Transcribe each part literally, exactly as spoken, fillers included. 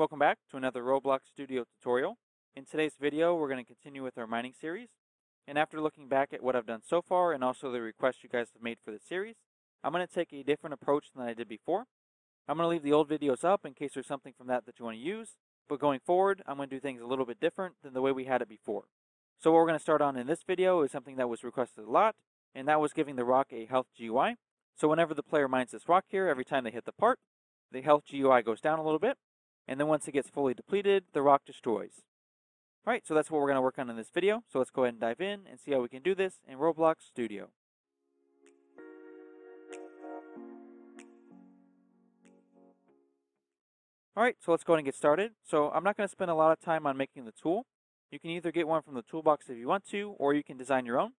Welcome back to another Roblox Studio tutorial. In today's video, we're going to continue with our mining series. And after looking back at what I've done so far and also the requests you guys have made for the series, I'm going to take a different approach than I did before. I'm going to leave the old videos up in case there's something from that that you want to use. But going forward, I'm going to do things a little bit different than the way we had it before. So what we're going to start on in this video is something that was requested a lot, and that was giving the rock a health G U I. So whenever the player mines this rock here, every time they hit the part, the health G U I goes down a little bit. And then once it gets fully depleted, the rock destroys. All right, so that's what we're going to work on in this video. So let's go ahead and dive in and see how we can do this in Roblox Studio. All right, so let's go ahead and get started. So I'm not going to spend a lot of time on making the tool. You can either get one from the toolbox if you want to, or you can design your own.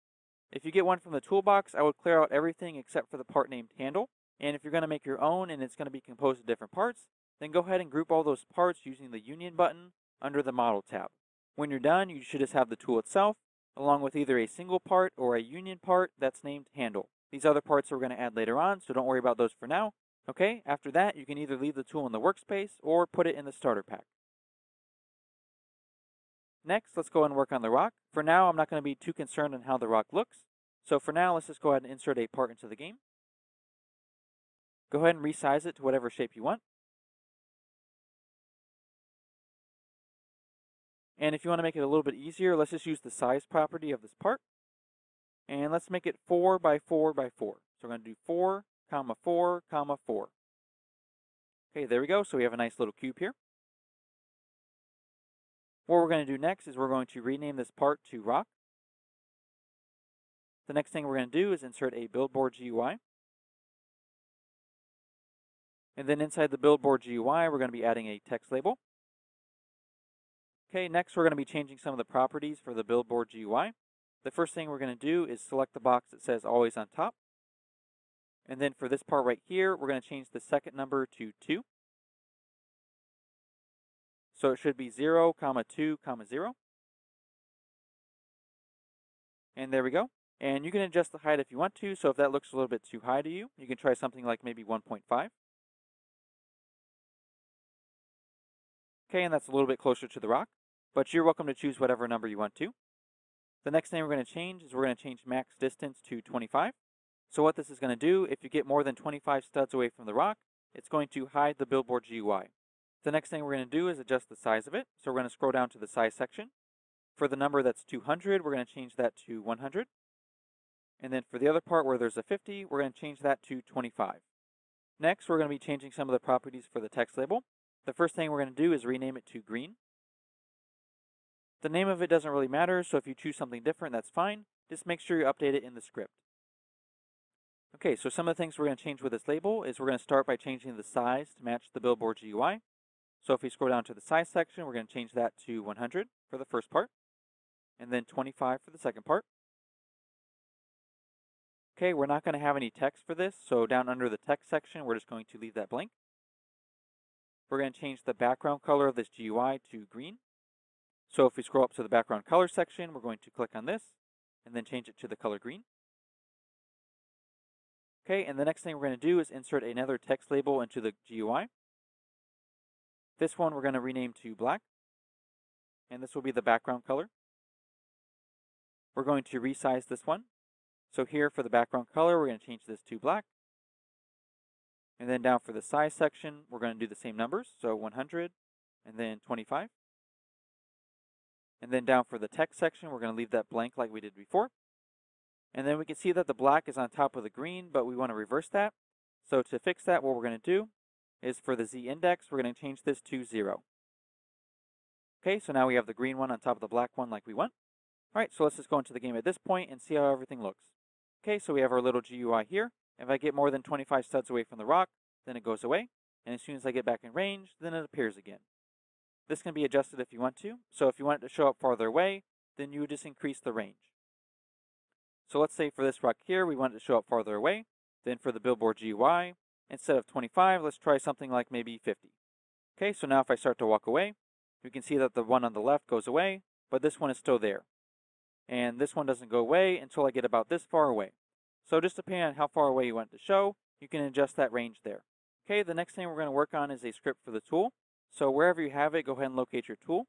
If you get one from the toolbox, I would clear out everything except for the part named handle. And if you're going to make your own and it's going to be composed of different parts, then go ahead and group all those parts using the union button under the model tab. When you're done, you should just have the tool itself, along with either a single part or a union part that's named handle. These other parts are going to add later on, so don't worry about those for now. Okay, after that, you can either leave the tool in the workspace or put it in the starter pack. Next, let's go and work on the rock. For now, I'm not going to be too concerned on how the rock looks. So for now, let's just go ahead and insert a part into the game. Go ahead and resize it to whatever shape you want. And if you want to make it a little bit easier, let's just use the size property of this part. And let's make it four by four by four. So we're going to do four, comma, four, comma, four. Okay, there we go. So we have a nice little cube here. What we're going to do next is we're going to rename this part to rock. The next thing we're going to do is insert a billboard G U I. And then inside the billboard G U I, we're going to be adding a text label. Okay, next we're going to be changing some of the properties for the billboard G U I. The first thing we're going to do is select the box that says always on top. And then for this part right here, we're going to change the second number to two. So it should be zero, comma, two, comma, zero. And there we go. And you can adjust the height if you want to, so if that looks a little bit too high to you, you can try something like maybe one point five. Okay, and that's a little bit closer to the rock. But you're welcome to choose whatever number you want to. The next thing we're going to change is we're going to change max distance to twenty-five. So what this is going to do, if you get more than twenty-five studs away from the rock, it's going to hide the billboard G U I. The next thing we're going to do is adjust the size of it. So we're going to scroll down to the size section. For the number that's two hundred, we're going to change that to one hundred. And then for the other part where there's a fifty, we're going to change that to twenty-five. Next, we're going to be changing some of the properties for the text label. The first thing we're going to do is rename it to green. The name of it doesn't really matter, so if you choose something different, that's fine. Just make sure you update it in the script. Okay, so some of the things we're going to change with this label is we're going to start by changing the size to match the billboard G U I. So if we scroll down to the size section, we're going to change that to one hundred for the first part, and then twenty-five for the second part. Okay, we're not going to have any text for this, so down under the text section, we're just going to leave that blank. We're going to change the background color of this G U I to green. So if we scroll up to the background color section, we're going to click on this and then change it to the color green. Okay, and the next thing we're going to do is insert another text label into the G U I. This one we're going to rename to black, and this will be the background color. We're going to resize this one. So here for the background color, we're going to change this to black. And then down for the size section, we're going to do the same numbers, so one hundred and then twenty-five. And then down for the text section, we're going to leave that blank like we did before. And then we can see that the black is on top of the green, but we want to reverse that. So to fix that, what we're going to do is for the Z index, we're going to change this to zero. Okay, so now we have the green one on top of the black one like we want. All right, so let's just go into the game at this point and see how everything looks. Okay, so we have our little G U I here. If I get more than twenty-five studs away from the rock, then it goes away. And as soon as I get back in range, then it appears again. This can be adjusted if you want to. So if you want it to show up farther away, then you would just increase the range. So let's say for this rock here, we want it to show up farther away. Then for the billboard G U I, instead of twenty-five, let's try something like maybe fifty. Okay, so now if I start to walk away, you can see that the one on the left goes away, but this one is still there. And this one doesn't go away until I get about this far away. So just depending on how far away you want it to show, you can adjust that range there. Okay, the next thing we're going to work on is a script for the tool. So wherever you have it, go ahead and locate your tool.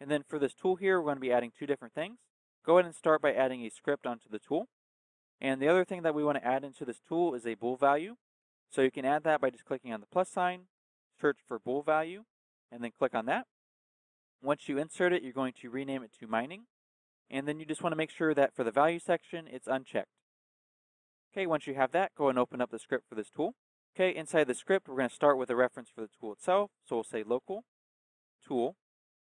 And then for this tool here, we're going to be adding two different things. Go ahead and start by adding a script onto the tool. And the other thing that we want to add into this tool is a bool value. So you can add that by just clicking on the plus sign, search for bool value, and then click on that. Once you insert it, you're going to rename it to mining. And then you just want to make sure that for the value section, it's unchecked. Okay, once you have that, go and open up the script for this tool. Okay, inside the script, we're going to start with a reference for the tool itself. So we'll say local tool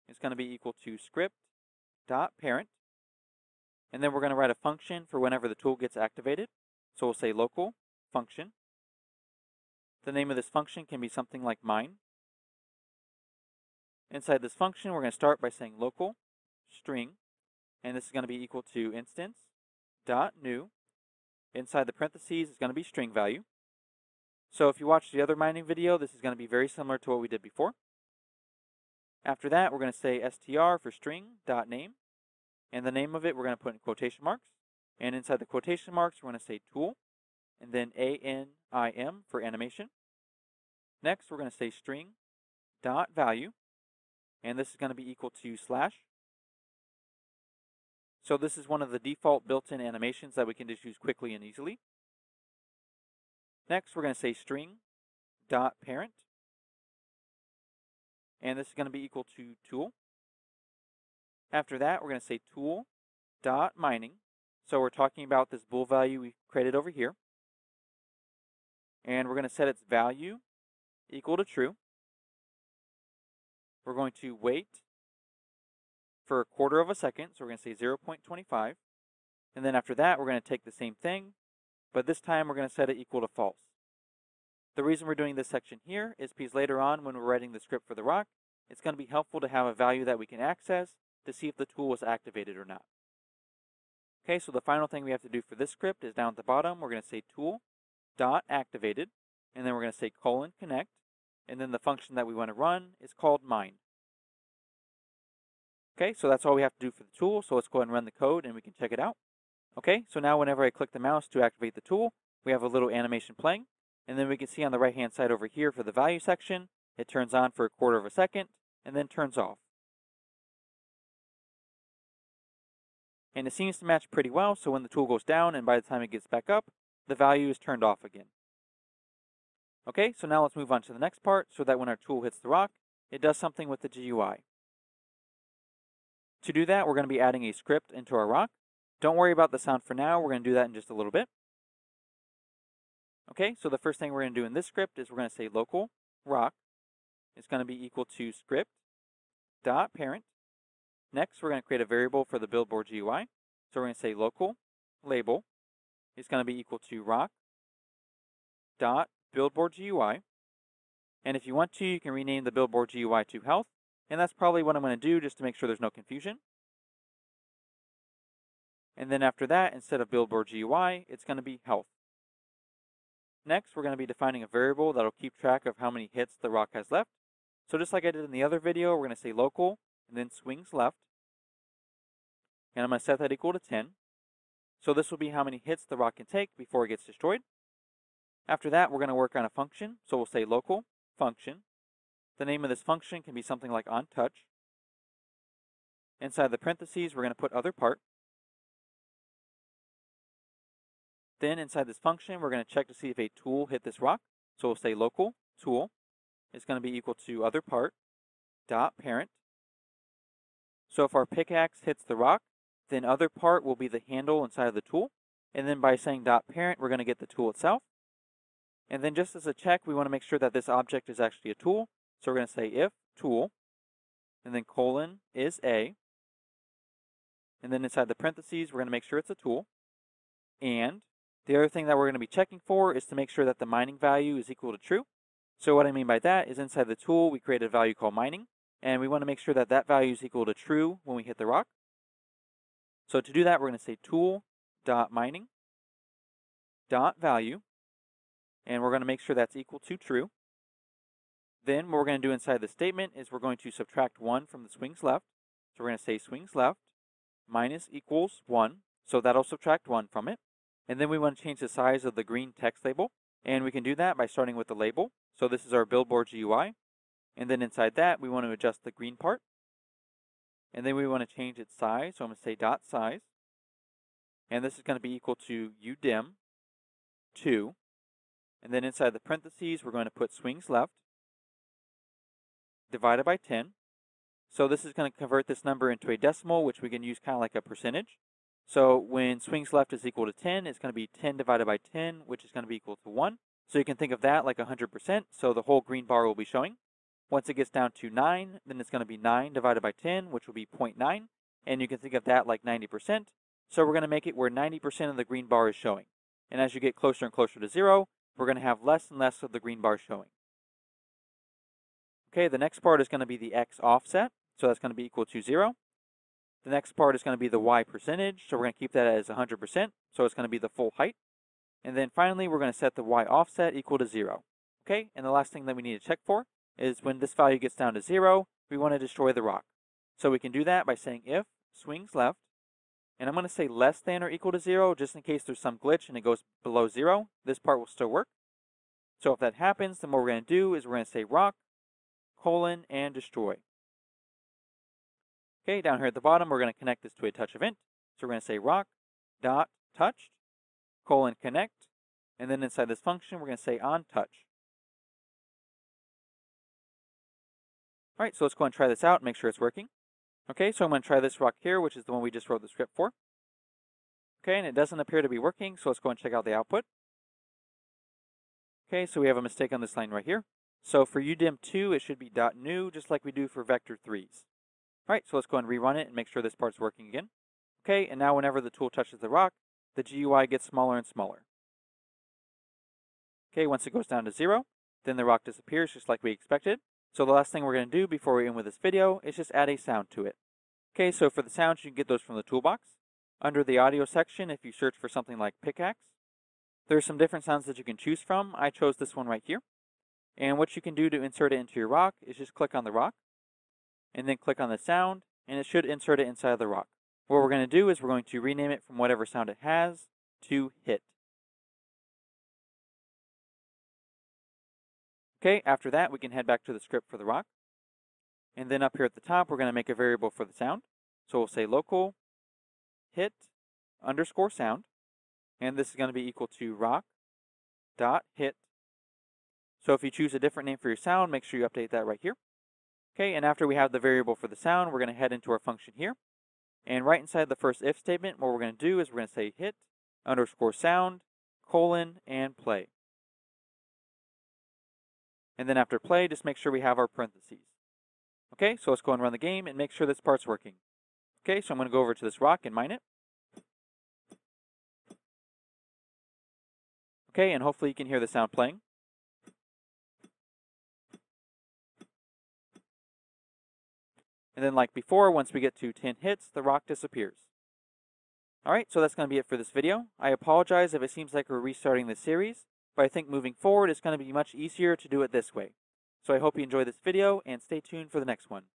is going to be equal to script.parent. And then we're going to write a function for whenever the tool gets activated. So we'll say local function. The name of this function can be something like mine. Inside this function, we're going to start by saying local string. And this is going to be equal to instance.new. Inside the parentheses is going to be string value. So if you watch the other mining video, this is going to be very similar to what we did before. After that, we're going to say str for string.name. And the name of it, we're going to put in quotation marks. And inside the quotation marks, we're going to say tool. And then A N I M for animation. Next, we're going to say string.value. And this is going to be equal to slash. So this is one of the default built-in animations that we can just use quickly and easily. Next, we're going to say string.parent. And this is going to be equal to tool. After that, we're going to say tool.mining. So we're talking about this bool value we created over here. And we're going to set its value equal to true. We're going to wait for a quarter of a second, so we're going to say zero point two five. And then after that, we're going to take the same thing, but this time we're going to set it equal to false. The reason we're doing this section here is because later on when we're writing the script for the rock, it's going to be helpful to have a value that we can access to see if the tool was activated or not. Okay, so the final thing we have to do for this script is down at the bottom, we're going to say tool.activated, and then we're going to say colon connect, and then the function that we want to run is called mine. Okay, so that's all we have to do for the tool, so let's go ahead and run the code and we can check it out. Okay, so now whenever I click the mouse to activate the tool, we have a little animation playing, and then we can see on the right-hand side over here for the value section, it turns on for a quarter of a second, and then turns off. And it seems to match pretty well, so when the tool goes down and by the time it gets back up, the value is turned off again. Okay, so now let's move on to the next part so that when our tool hits the rock, it does something with the G U I. To do that, we're going to be adding a script into our rock. Don't worry about the sound for now. We're going to do that in just a little bit. Okay, so the first thing we're going to do in this script is we're going to say local rock. It's going to be equal to script.parent. Next, we're going to create a variable for the billboard G U I. So we're going to say local label is going to be equal to rock.billboard G U I. And if you want to, you can rename the billboard G U I to health. And that's probably what I'm going to do just to make sure there's no confusion. And then after that, instead of billboard G U I, it's going to be health. Next, we're going to be defining a variable that will keep track of how many hits the rock has left. So just like I did in the other video, we're going to say local and then swings left. And I'm going to set that equal to ten. So this will be how many hits the rock can take before it gets destroyed. After that, we're going to work on a function. So we'll say local function. The name of this function can be something like onTouch. Inside the parentheses, we're going to put other part. Then inside this function, we're going to check to see if a tool hit this rock. So we'll say local tool is going to be equal to other part dot parent. So if our pickaxe hits the rock, then other part will be the handle inside of the tool. And then by saying dot parent, we're going to get the tool itself. And then just as a check, we want to make sure that this object is actually a tool. So we're going to say if tool, and then colon is a, and then inside the parentheses, we're going to make sure it's a tool. And the other thing that we're going to be checking for is to make sure that the mining value is equal to true. So what I mean by that is inside the tool, we create a value called mining, and we want to make sure that that value is equal to true when we hit the rock. So to do that, we're going to say tool.mining.value, and we're going to make sure that's equal to true. Then what we're going to do inside the statement is we're going to subtract one from the swings left. So we're going to say swings left minus equals one. So that'll subtract one from it. And then we want to change the size of the green text label. And we can do that by starting with the label. So this is our billboard G U I. And then inside that, we want to adjust the green part. And then we want to change its size. So I'm going to say dot size. And this is going to be equal to udim two. And then inside the parentheses, we're going to put swings left divided by ten. So this is going to convert this number into a decimal, which we can use kind of like a percentage. So when swings left is equal to ten, it's going to be ten divided by ten, which is going to be equal to one. So you can think of that like one hundred percent. So the whole green bar will be showing. Once it gets down to nine, then it's going to be nine divided by ten, which will be zero point nine. And you can think of that like ninety percent. So we're going to make it where ninety percent of the green bar is showing. And as you get closer and closer to zero, we're going to have less and less of the green bar showing. Okay, the next part is going to be the x offset. So that's going to be equal to zero. The next part is going to be the y percentage, so we're going to keep that as one hundred percent, so it's going to be the full height. And then finally, we're going to set the y offset equal to zero. Okay, and the last thing that we need to check for is when this value gets down to zero, we want to destroy the rock. So we can do that by saying if swings left, and I'm going to say less than or equal to zero, just in case there's some glitch and it goes below zero, this part will still work. So if that happens, then what we're going to do is we're going to say rock, colon, and destroy. Okay, down here at the bottom, we're going to connect this to a touch event. So we're going to say rock dot touched colon connect, and then inside this function, we're going to say on touch. All right, so let's go and try this out and make sure it's working. Okay, so I'm going to try this rock here, which is the one we just wrote the script for. Okay, and it doesn't appear to be working, so let's go and check out the output. Okay, so we have a mistake on this line right here. So for udim two, it should be dot new, just like we do for vector threes. All right, so let's go and rerun it and make sure this part's working again. Okay, and now whenever the tool touches the rock, the G U I gets smaller and smaller. Okay, once it goes down to zero, then the rock disappears just like we expected. So the last thing we're going to do before we end with this video is just add a sound to it. Okay, so for the sounds, you can get those from the toolbox. Under the audio section, if you search for something like pickaxe, there's some different sounds that you can choose from. I chose this one right here. And what you can do to insert it into your rock is just click on the rock, and then click on the sound, and it should insert it inside of the rock. What we're going to do is we're going to rename it from whatever sound it has to hit. Okay, after that, we can head back to the script for the rock. And then up here at the top, we're going to make a variable for the sound. So we'll say local hit underscore sound, and this is going to be equal to rock dot hit. So if you choose a different name for your sound, make sure you update that right here. Okay, and after we have the variable for the sound, we're going to head into our function here. And right inside the first if statement, what we're going to do is we're going to say hit underscore sound, colon, and play. And then after play, just make sure we have our parentheses. Okay, so let's go and run the game and make sure this part's working. Okay, so I'm going to go over to this rock and mine it. Okay, and hopefully you can hear the sound playing. And then like before, once we get to ten hits, the rock disappears. Alright, so that's going to be it for this video. I apologize if it seems like we're restarting this series, but I think moving forward it's going to be much easier to do it this way. So I hope you enjoy this video, and stay tuned for the next one.